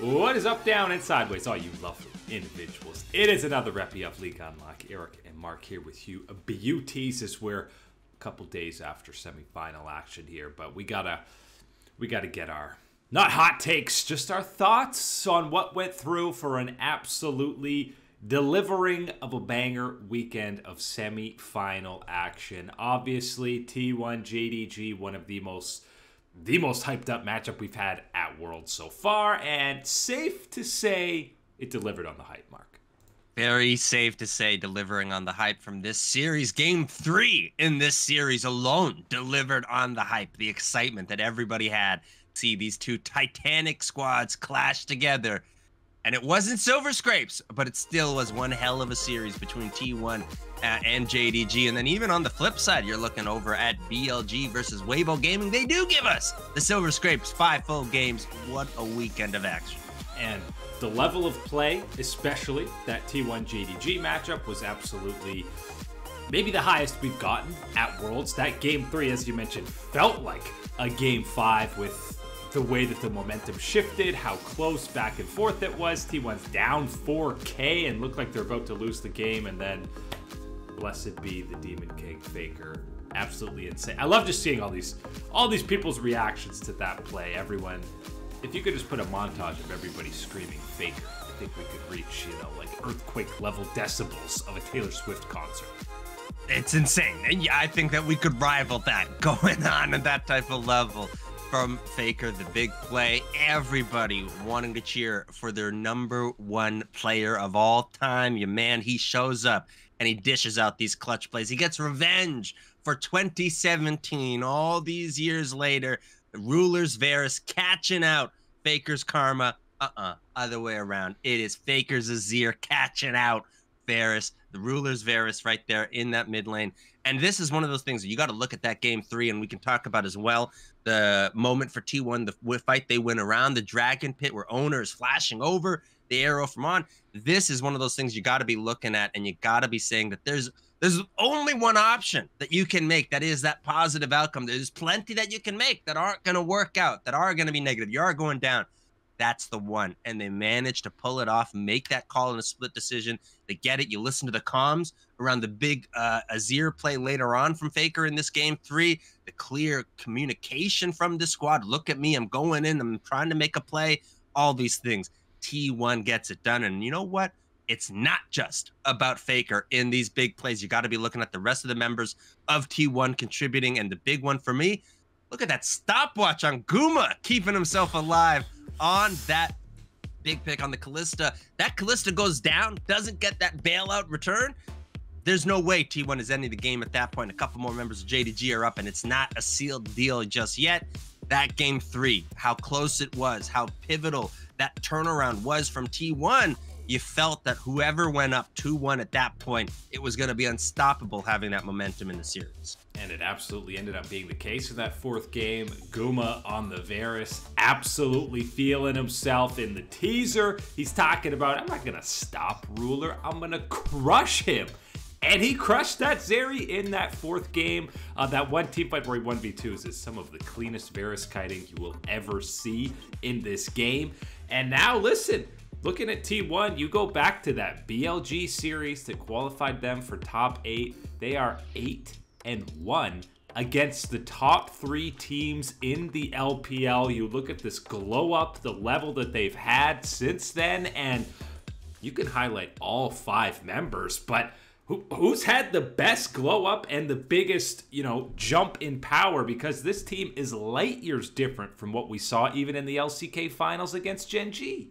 What is up, down, and sideways, all you lovely individuals? It is another Reppy of League Unlock. Eric and Mark here with you. BUTs is where a couple days after semi-final action here, but we gotta get our not hot takes, just our thoughts on what went through for an absolutely delivering of a banger weekend of semi-final action. Obviously, T1 JDG, one of the most hyped up matchup we've had at Worlds so far, and safe to say it delivered on the hype, Mark. Very safe to say delivering on the hype from this series. Game 3 in this series alone delivered on the hype, the excitement that everybody had. See these two titanic squads clash together. And it wasn't silver scrapes, but it still was one hell of a series between T1 and JDG. And then even on the flip side, you're looking over at BLG versus Weibo Gaming. They do give us the silver scrapes, 5 full games. What a weekend of action. And the level of play, especially that T1 JDG matchup, was absolutely maybe the highest we've gotten at Worlds. That Game 3, as you mentioned, felt like a Game 5 with the way that the momentum shifted, how close back and forth it was. T1's down 4K and looked like they're about to lose the game, and then blessed be the Demon King Faker. Absolutely insane. I love just seeing all these people's reactions to that play. Everyone, if you could just put a montage of everybody screaming Faker, I think we could reach, you know, like earthquake level decibels of a Taylor Swift concert. It's insane. And yeah, I think that we could rival that going on at that type of level. From Faker, the big play, everybody wanting to cheer for their #1 player of all time. Your man, he shows up and he dishes out these clutch plays. He gets revenge for 2017. All these years later, the Ruler's Varus catching out Faker's karma. Other way around. It is Faker's Azir catching out Varus. The Ruler's Varus right there in that mid lane. And this is one of those things that you got to look at that Game 3, and we can talk about as well. The moment for T1, the fight they win around the dragon pit where Oner is flashing over the arrow from On. This is one of those things you got to be looking at, and you got to be saying that there's only one option that you can make. That is that positive outcome. There's plenty that you can make that aren't going to work out, that are going to be negative. You are going down. That's the one. And they managed to pull it off, make that call in a split decision. They get it. You listen to the comms around the big Azir play later on from Faker in this Game 3. The clear communication from the squad. Look at me. I'm going in. I'm trying to make a play. All these things. T1 gets it done. And you know what? It's not just about Faker in these big plays. You got to be looking at the rest of the members of T1 contributing. And the big one for me, look at that stopwatch on Guma keeping himself alive on that big pick on the Callista. That Callista goes down, doesn't get that bailout return. There's no way T1 is ending the game at that point. A couple more members of JDG are up, and it's not a sealed deal just yet. That Game 3, how close it was, how pivotal that turnaround was from T1. You felt that whoever went up 2-1 at that point, it was going to be unstoppable having that momentum in the series. And it absolutely ended up being the case in that fourth game. Guma on the Varus, absolutely feeling himself in the teaser. He's talking about, I'm not going to stop Ruler, I'm going to crush him. And he crushed that Zeri in that fourth game. That one team fight where he 1v2s is some of the cleanest Varus kiting you will ever see in this game. And now listen, looking at T1, you go back to that BLG series that qualified them for top 8. They are 8-1 against the top 3 teams in the LPL. You look at this glow up, the level that they've had since then, and you can highlight all 5 members, but who's had the best glow up and the biggest, you know, jump in power? Because this team is light years different from what we saw even in the LCK finals against Gen.G. I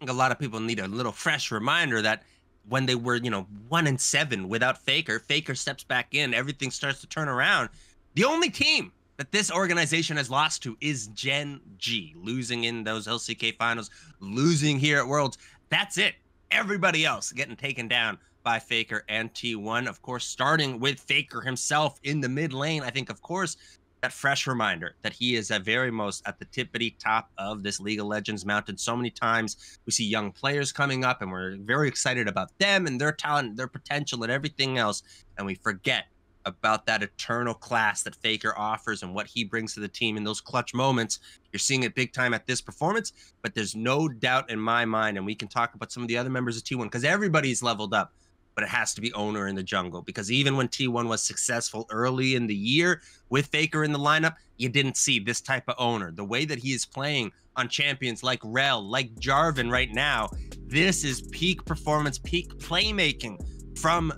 think a lot of people need a little fresh reminder that when they were, you know, 1-7 without Faker, Faker steps back in, everything starts to turn around. The only team that this organization has lost to is Gen.G, losing in those LCK finals, losing here at Worlds. That's it. Everybody else getting taken down by Faker and T1. Of course, starting with Faker himself in the mid lane. I think, of course, that fresh reminder that he is at very most at the tippity top of this League of Legends mountain. So many times we see young players coming up and we're very excited about them and their talent, their potential and everything else. And we forget about that eternal class that Faker offers and what he brings to the team in those clutch moments. You're seeing it big time at this performance, but there's no doubt in my mind, and we can talk about some of the other members of T1 because everybody's leveled up, but it has to be Oner in the jungle, because even when T1 was successful early in the year with Faker in the lineup, you didn't see this type of Oner. The way that he is playing on champions like Rell, like Jarvan right now, this is peak performance, peak playmaking from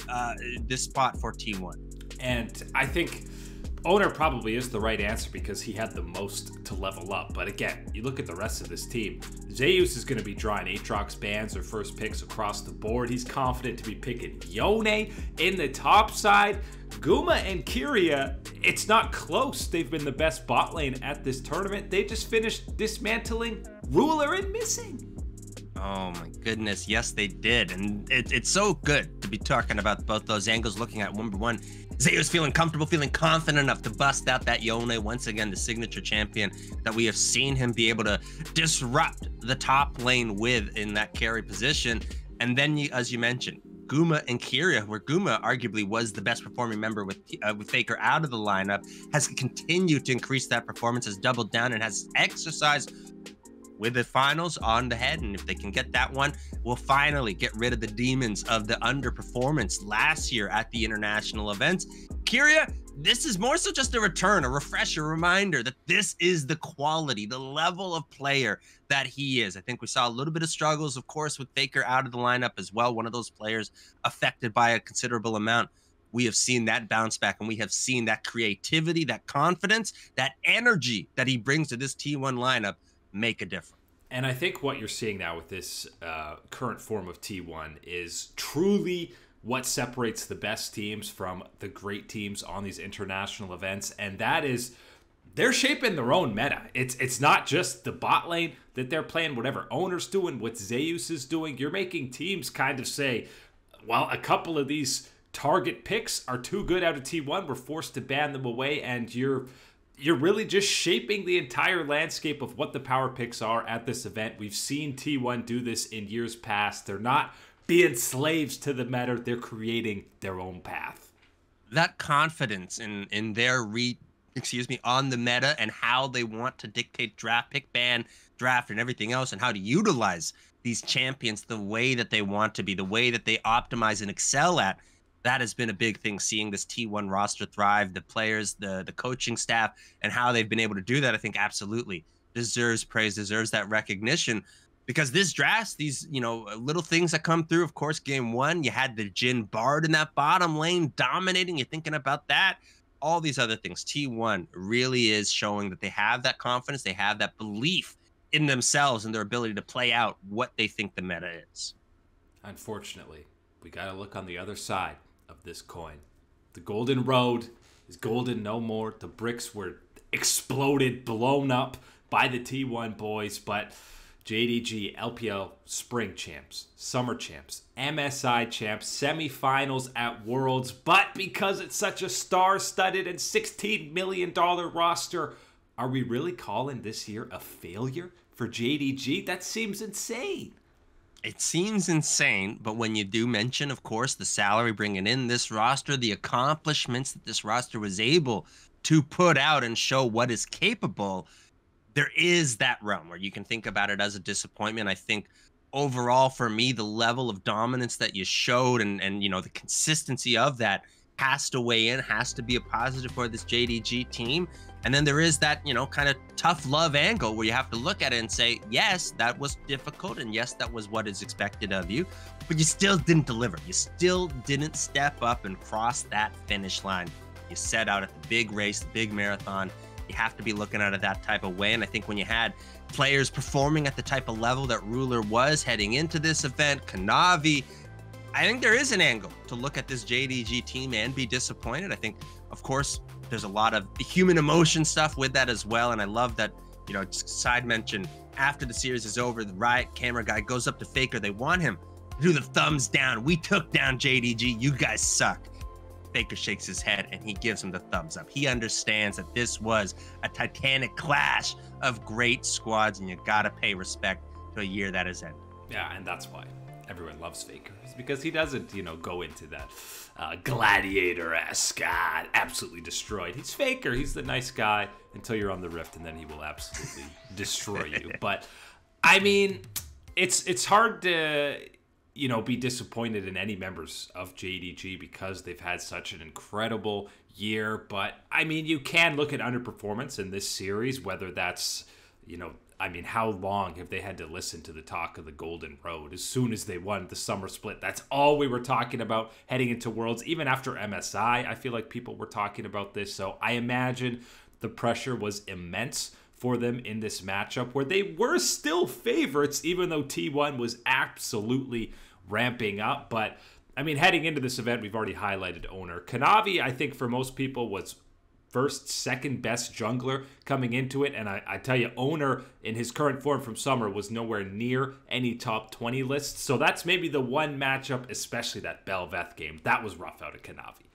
this spot for T1. And I think Oner probably is the right answer because he had the most to level up. But again, you look at the rest of this team, Zeus is going to be drawing Aatrox bans or first picks across the board. He's confident to be picking Yone in the top side. Guma and Keria, it's not close. They've been the best bot lane at this tournament. They just finished dismantling Ruler and Missing. Oh my goodness, yes they did. And it's so good to be talking about both those angles, looking at number one, Zeus feeling comfortable, feeling confident enough to bust out that Yone, once again, the signature champion that we have seen him be able to disrupt the top lane with in that carry position. And then, as you mentioned, Guma and Keria, where Guma arguably was the best performing member with Faker out of the lineup, has continued to increase that performance, has doubled down and has exercised with the finals on the head. And if they can get that one, we'll finally get rid of the demons of the underperformance last year at the international events. Keria, this is more so just a return, a refresher, a reminder that this is the quality, the level of player that he is. I think we saw a little bit of struggles, of course, with Faker out of the lineup as well. One of those players affected by a considerable amount. We have seen that bounce back, and we have seen that creativity, that confidence, that energy that he brings to this T1 lineup make a difference. And I think what you're seeing now with this current form of T1 is truly what separates the best teams from the great teams on these international events, and that is they're shaping their own meta. It's not just the bot lane that they're playing, whatever Oner's doing, what Zeus is doing. You're making teams kind of say, well, a couple of these target picks are too good out of T1. We're forced to ban them away, and you're really just shaping the entire landscape of what the power picks are at this event. We've seen T1 do this in years past. They're not being slaves to the meta. They're creating their own path. That confidence in their on the meta and how they want to dictate draft, pick, ban, draft, and everything else, and how to utilize these champions the way that they want to be, the way that they optimize and excel at. That has been a big thing, seeing this T1 roster thrive, the players, the coaching staff, and how they've been able to do that. I think absolutely deserves praise, deserves that recognition, because this draft, these, you know, little things that come through. Of course, game one, you had the Jhin Bard in that bottom lane dominating. You're thinking about that. All these other things. T1 really is showing that they have that confidence. They have that belief in themselves and their ability to play out what they think the meta is. Unfortunately, we got to look on the other side of this coin. The golden road is golden no more. The bricks were exploded, blown up by the T1 boys, but JDG, LPL, spring champs, summer champs, MSI champs, semifinals at Worlds, but because it's such a star-studded and $16 million roster, are we really calling this year a failure for JDG? That seems insane. It seems insane, but when you do mention, of course, the salary bringing in this roster, the accomplishments that this roster was able to put out and show what is capable, there is that realm where you can think about it as a disappointment. I think overall for me, the level of dominance that you showed and you know, the consistency of that has to weigh in, has to be a positive for this JDG team. And then there is that, you know, kind of tough love angle where you have to look at it and say, yes, that was difficult. And yes, that was what is expected of you, but you still didn't deliver. You still didn't step up and cross that finish line. You set out at the big race, the big marathon. You have to be looking at it that type of way. And I think when you had players performing at the type of level that Ruler was heading into this event, Kanavi, I think there is an angle to look at this JDG team and be disappointed. I think, of course, there's a lot of human emotion stuff with that as well. And I love that, you know, side mention, after the series is over, the Riot camera guy goes up to Faker. They want him to do the thumbs down. We took down JDG. You guys suck. Faker shakes his head and he gives him the thumbs up. He understands that this was a titanic clash of great squads, and you got to pay respect to a year that is ended. Yeah, and that's why. everyone loves Faker is because he doesn't, you know, go into that gladiator-esque, absolutely destroyed. He's Faker. He's the nice guy until you're on the Rift, and then he will absolutely destroy you. But, I mean, it's hard to, you know, be disappointed in any members of JDG because they've had such an incredible year. But, I mean, you can look at underperformance in this series, whether that's, you know, I mean, how long have they had to listen to the talk of the Golden Road? As soon as they won the summer split, that's all we were talking about heading into Worlds. Even after MSI, I feel like people were talking about this. So I imagine the pressure was immense for them in this matchup where they were still favorites, even though T1 was absolutely ramping up. But, I mean, heading into this event, we've already highlighted Oner. Kanavi, I think for most people, was first, second best jungler coming into it. And I tell you, Oner in his current form from summer was nowhere near any top 20 lists. So that's maybe the one matchup, especially that Bel'Veth game. That was rough out of Kanavi.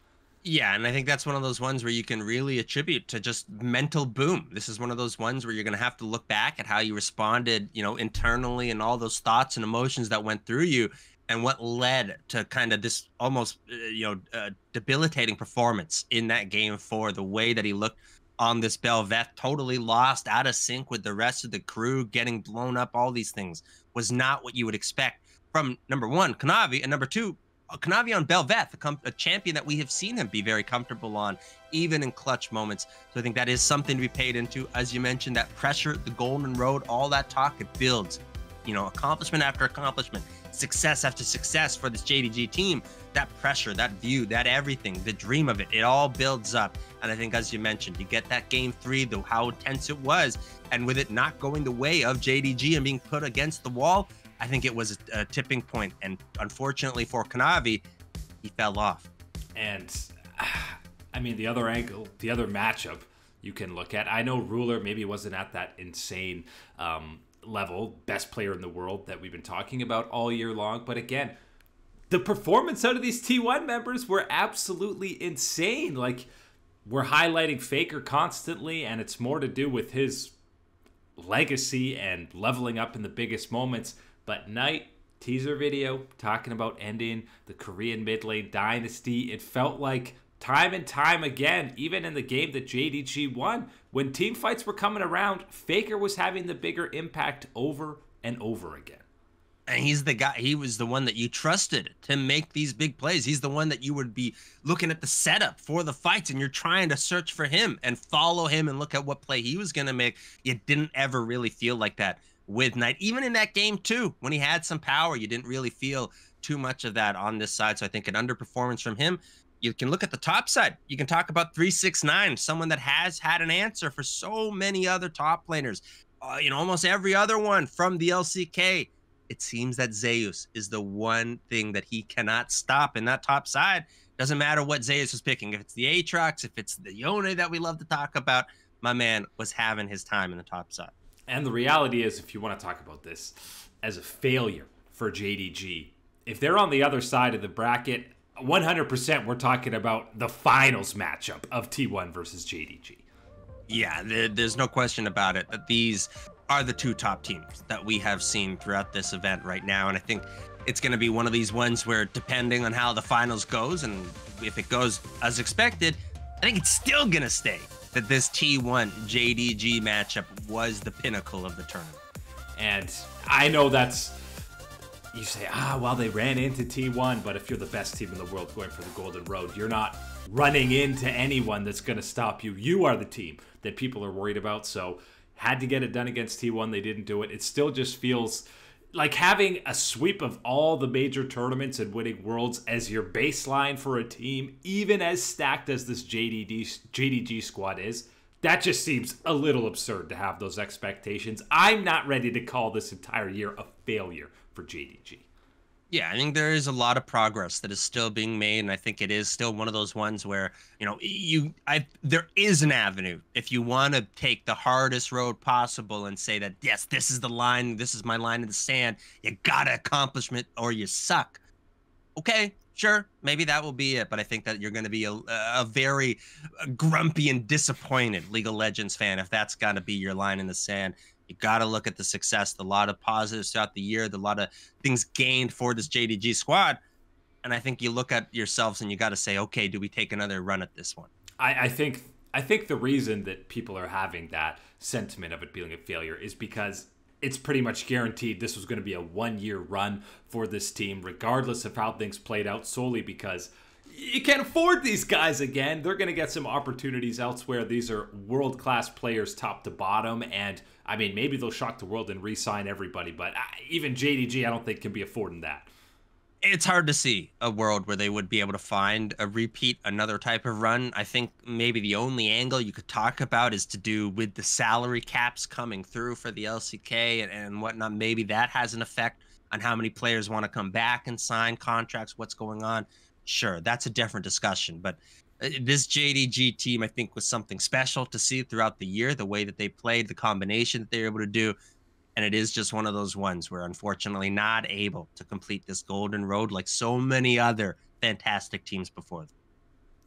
Yeah, and I think that's one of those ones where you can really attribute to just mental boom. This is one of those ones where you're going to have to look back at how you responded, you know, internally and all those thoughts and emotions that went through you and what led to kind of this almost, you know, debilitating performance in that game for the way that he looked on this Bel'Veth, totally lost, out of sync with the rest of the crew, getting blown up, all these things was not what you would expect from, number one, Kanavi, and number two, Kanavi on Bel'Veth, a champion that we have seen him be very comfortable on, even in clutch moments. So I think that is something to be paid into. As you mentioned, that pressure, the Golden Road, all that talk, it builds, you know, accomplishment after accomplishment, success after success for this JDG team. That pressure, that view, that everything, the dream of it, it all builds up. And I think, as you mentioned, you get that game three, though, how intense it was. And with it not going the way of JDG and being put against the wall, I think it was a tipping point. And unfortunately for Kanavi, he fell off. And I mean, the other angle, the other matchup you can look at, I know Ruler maybe wasn't at that insane level, best player in the world that we've been talking about all year long. But again, the performance out of these T1 members were absolutely insane. Like, we're highlighting Faker constantly, and it's more to do with his legacy and leveling up in the biggest moments. But Knight, teaser video, talking about ending the Korean mid lane dynasty. It felt like time and time again, even in the game that JDG won, when team fights were coming around, Faker was having the bigger impact over and over again. And he's the guy, he was the one that you trusted to make these big plays. He's the one that you would be looking at the setup for the fights, and you're trying to search for him and follow him and look at what play he was going to make. You didn't ever really feel like that with Knight. Even in that game too, when he had some power, you didn't really feel too much of that on this side. So I think an underperformance from him. You can look at the top side. You can talk about 369, someone that has had an answer for so many other top laners. You know, almost every other one from the LCK. It seems that Zeus is the one thing that he cannot stop in that top side. Doesn't matter what Zeus was picking. If it's the Aatrox, if it's the Yone that we love to talk about, my man was having his time in the top side. And the reality is, if you want to talk about this as a failure for JDG, if they're on the other side of the bracket, 100% we're talking about the finals matchup of T1 versus JDG. Yeah, there's no question about it that these are the two top teams that we have seen throughout this event right now. And I think it's going to be one of these ones where, depending on how the finals goes, and if it goes as expected, I think it's still going to stay that this T1 JDG matchup was the pinnacle of the tournament. And I know that's, you say, well, they ran into T1, but if you're the best team in the world going for the Golden Road, you're not running into anyone that's going to stop you. You are the team that people are worried about. So had to get it done against T1. They didn't do it. It still just feels like having a sweep of all the major tournaments and winning Worlds as your baseline for a team, even as stacked as this JDG squad is. That just seems a little absurd to have those expectations. I'm not ready to call this entire year a failure for JDG. Yeah, I think there is a lot of progress that is still being made, and I think it is still one of those ones where, you know, there is an avenue if you want to take the hardest road possible and say that, yes, this is the line, this is my line in the sand, you gotta accomplish it or you suck. Okay, sure, maybe that will be it, but I think that you're going to be a very grumpy and disappointed League of Legends fan if that's got to be your line in the sand. You got to look at the success, the lot of positives throughout the year, the lot of things gained for this JDG squad. And I think you look at yourselves and you got to say, okay, do we take another run at this one? I think the reason that people are having that sentiment of it being a failure is because it's pretty much guaranteed this was going to be a one-year run for this team, regardless of how things played out, solely because you can't afford these guys again. They're going to get some opportunities elsewhere. These are world-class players top to bottom, and I mean, maybe they'll shock the world and re-sign everybody, but even JDG, I don't think, can be affording that. It's hard to see a world where they would be able to find a repeat, another type of run. I think maybe the only angle you could talk about is to do with the salary caps coming through for the LCK and whatnot. Maybe that has an effect on how many players want to come back and sign contracts, what's going on. Sure, that's a different discussion, but this JDG team, I think, was something special to see throughout the year, the way that they played, the combination that they were able to do. And it is just one of those ones where, unfortunately, not able to complete this golden road like so many other fantastic teams before them.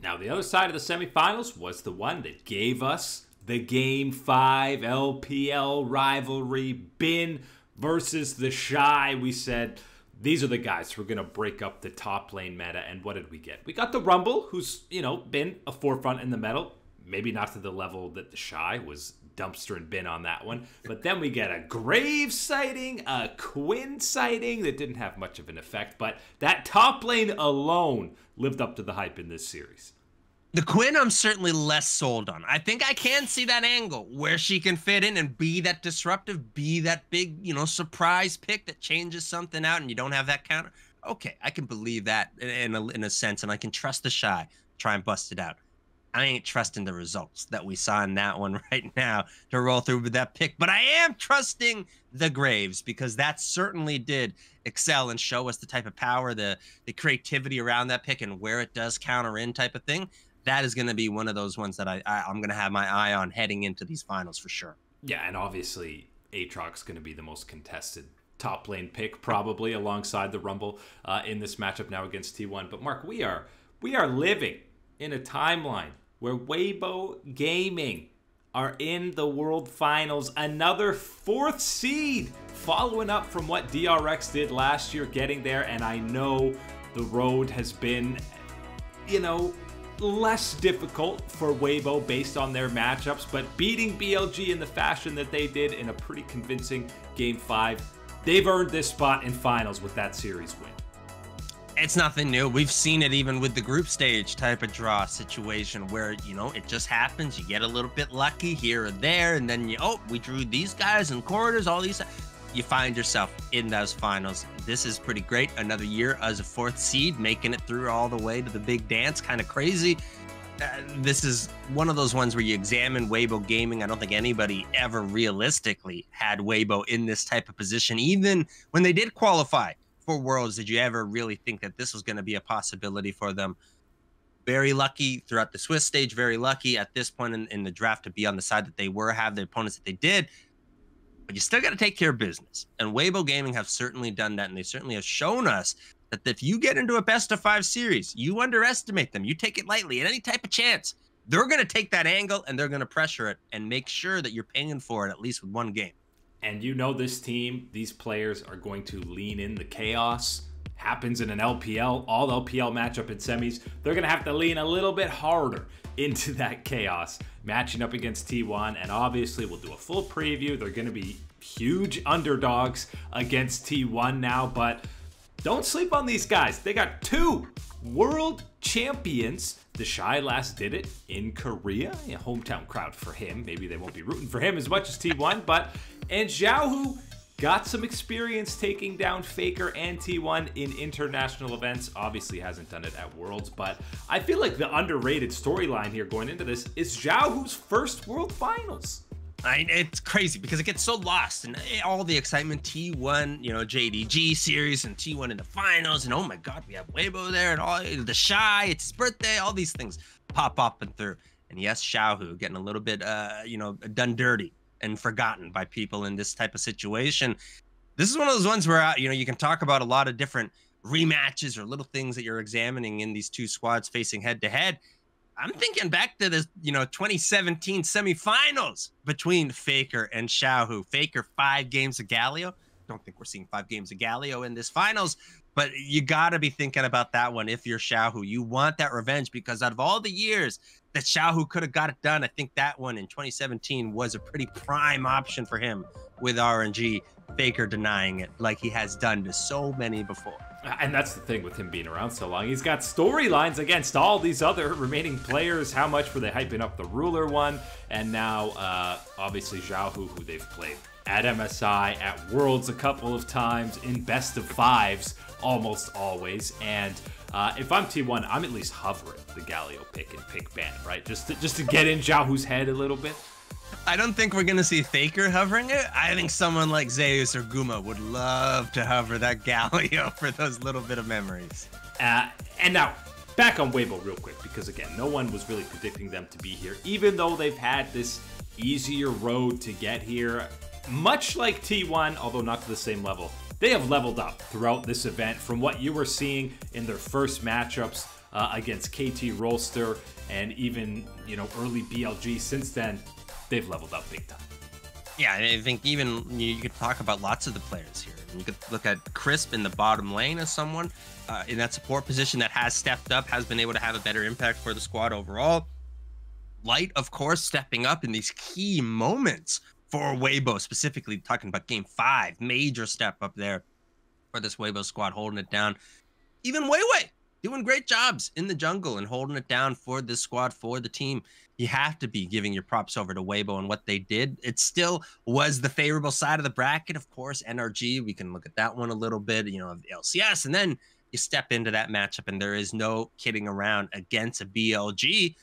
Now, the other side of the semifinals was the one that gave us the Game 5 LPL rivalry, Bin versus the Shy. We said, these are the guys who are going to break up the top lane meta, and what did we get? We got the Rumble, who's, you know, been a forefront in the meta, maybe not to the level that the Shy was dumpster and bin on that one, but then we get a Grave sighting, a Quinn sighting that didn't have much of an effect, but that top lane alone lived up to the hype in this series. The Quinn, I'm certainly less sold on. I think I can see that angle where she can fit in and be that disruptive, be that big, you know, surprise pick that changes something out and you don't have that counter. Okay, I can believe that in a sense, and I can trust the Shy, try and bust it out. I ain't trusting the results that we saw in that one right now to roll through with that pick, but I am trusting the Graves because that certainly did excel and show us the type of power, the creativity around that pick and where it does counter in type of thing. That is going to be one of those ones that I'm going to have my eye on heading into these finals for sure. Yeah, and obviously Aatrox going to be the most contested top lane pick probably alongside the Rumble in this matchup now against T1. But Mark, we are living in a timeline where Weibo Gaming are in the World Finals, another fourth seed, following up from what DRX did last year, getting there. And I know the road has been, you know, less difficult for Weibo based on their matchups, but beating BLG in the fashion that they did in a pretty convincing Game 5, they've earned this spot in finals with that series win. It's nothing new. We've seen it even with the group stage type of draw situation where, you know, it just happens. You get a little bit lucky here or there, and then you, oh, we drew these guys in quarters, all these. You find yourself in those finals. This is pretty great. Another year as a fourth seed, making it through all the way to the big dance. Kind of crazy. This is one of those ones where you examine Weibo Gaming. I don't think anybody ever realistically had Weibo in this type of position. Even when they did qualify for Worlds, did you ever really think that this was going to be a possibility for them? Very lucky throughout the Swiss stage. Very lucky at this point in the draft to be on the side that they were, have the opponents that they did. But you still got to take care of business. And Weibo Gaming have certainly done that. And they certainly have shown us that if you get into a best-of-5 series, you underestimate them. You take it lightly at any type of chance. They're going to take that angle, and they're going to pressure it and make sure that you're paying for it at least with one game. And you know this team, these players are going to lean in. The chaos happens in an LPL, all LPL matchup in semis. They're going to have to lean a little bit harder into that chaos, matching up against T1, and obviously we'll do a full preview. They're going to be huge underdogs against T1 now, but don't sleep on these guys. They got two world champions. The Shy last did it in Korea. Yeah, hometown crowd for him. Maybe they won't be rooting for him as much as T1, but and Xiaohu got some experience taking down Faker and T1 in international events. Obviously hasn't done it at Worlds, but I feel like the underrated storyline here going into this is Xiaohu's first World Finals. It's crazy because it gets so lost and all the excitement. T1, you know, JDG series and T1 in the finals, and oh my God, we have Weibo there and all the Shy, it's his birthday, all these things pop up and through. And yes, Xiaohu getting a little bit, you know, done dirty and forgotten by people in this type of situation. This is one of those ones where, you know, you can talk about a lot of different rematches or little things that you're examining in these two squads facing head to head. I'm thinking back to this, 2017 semifinals between Faker and Xiaohu. Faker 5 games of Galio. Don't think we're seeing 5 games of Galio in this finals, but you got to be thinking about that one if you're Xiaohu. You want that revenge because out of all the years that Xiaohu could have got it done, I think that one in 2017 was a pretty prime option for him with RNG. Faker denying it like he has done to so many before. And that's the thing with him being around so long. He's got storylines against all these other remaining players. How much were they hyping up the Ruler one? And now, obviously, Xiaohu, who they've played at MSI, at Worlds a couple of times, in best of fives almost always. And if I'm T1, I'm at least hovering the Galio pick and pick ban, right? Just to get in Xiaohu's head a little bit. I don't think we're going to see Faker hovering it. I think someone like Zeus or Guma would love to hover that Galio for those little bit of memories. And now, back on Weibo real quick, because again, no one was really predicting them to be here, even though they've had this easier road to get here. Much like T1, although not to the same level, they have leveled up throughout this event from what you were seeing in their first matchups against KT Rolster and even, early BLG since then. They've leveled up big time. Yeah, I think even you could talk about lots of the players here. You could look at Crisp in the bottom lane as someone in that support position that has stepped up, has been able to have a better impact for the squad overall. Light, of course, stepping up in these key moments for Weibo, specifically talking about Game 5, major step up there for this Weibo squad, holding it down. Even Weiwei doing great jobs in the jungle and holding it down for this squad, for the team. You have to be giving your props over to Weibo and what they did. It still was the favorable side of the bracket, of course. NRG, we can look at that one a little bit, LCS. And then you step into that matchup, and there is no kidding around against a BLG.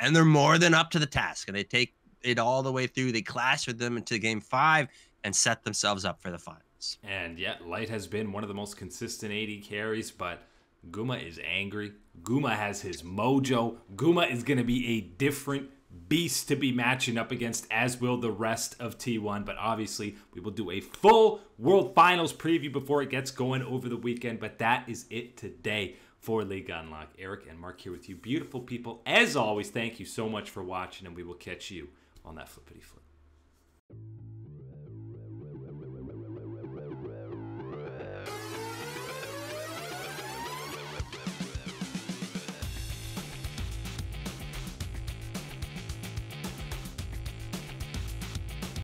And they're more than up to the task. And they take it all the way through. They clash with them into Game 5 and set themselves up for the finals. And yet, Light has been one of the most consistent AD carries, but Guma is angry. Guma has his mojo. Guma is going to be a different beast to be matching up against, as will the rest of T1. But obviously, we will do a full World Finals preview before it gets going over the weekend. But that is it today for League Unlock. Eric and Mark here with you. Beautiful people, as always, thank you so much for watching, and we will catch you on that flippity flip.